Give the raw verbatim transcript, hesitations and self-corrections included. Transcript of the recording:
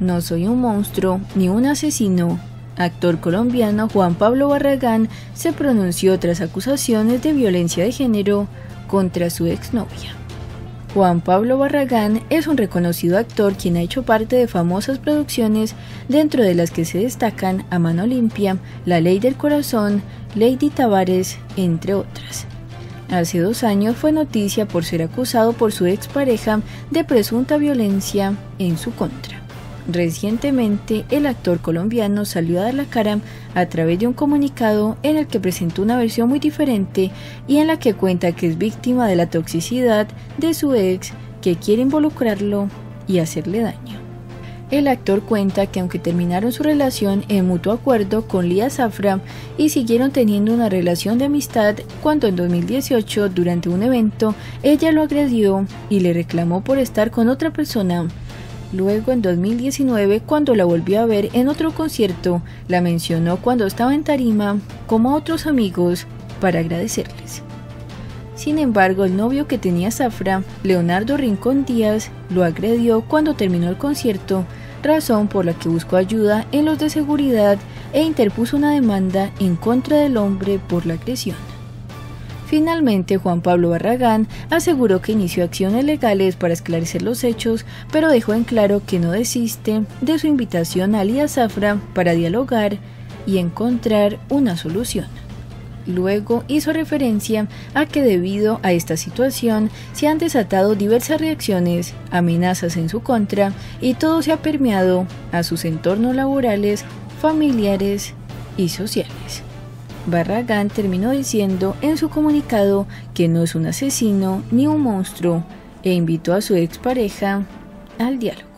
No soy un monstruo ni un asesino. Actor colombiano Juan Pablo Barragán se pronunció tras acusaciones de violencia de género contra su exnovia. Juan Pablo Barragán es un reconocido actor quien ha hecho parte de famosas producciones, dentro de las que se destacan A Mano Limpia, La Ley del Corazón, Lady Tavares, entre otras. Hace dos años fue noticia por ser acusado por su expareja de presunta violencia en su contra. Recientemente, el actor colombiano salió a dar la cara a través de un comunicado en el que presentó una versión muy diferente y en la que cuenta que es víctima de la toxicidad de su ex, que quiere involucrarlo y hacerle daño. El actor cuenta que aunque terminaron su relación en mutuo acuerdo con Lía Zafra y siguieron teniendo una relación de amistad, cuando en dos mil dieciocho, durante un evento, ella lo agredió y le reclamó por estar con otra persona. Luego, en dos mil diecinueve, cuando la volvió a ver en otro concierto, la mencionó cuando estaba en tarima, como a otros amigos, para agradecerles. Sin embargo, el novio que tenía Zafra, Leonardo Rincón Díaz, lo agredió cuando terminó el concierto, razón por la que buscó ayuda en los de seguridad e interpuso una demanda en contra del hombre por la agresión. Finalmente, Juan Pablo Barragán aseguró que inició acciones legales para esclarecer los hechos, pero dejó en claro que no desiste de su invitación a Lía Zafra para dialogar y encontrar una solución. Luego hizo referencia a que debido a esta situación se han desatado diversas reacciones, amenazas en su contra, y todo se ha permeado a sus entornos laborales, familiares y sociales. Barragán terminó diciendo en su comunicado que no es un asesino ni un monstruo e invitó a su expareja al diálogo.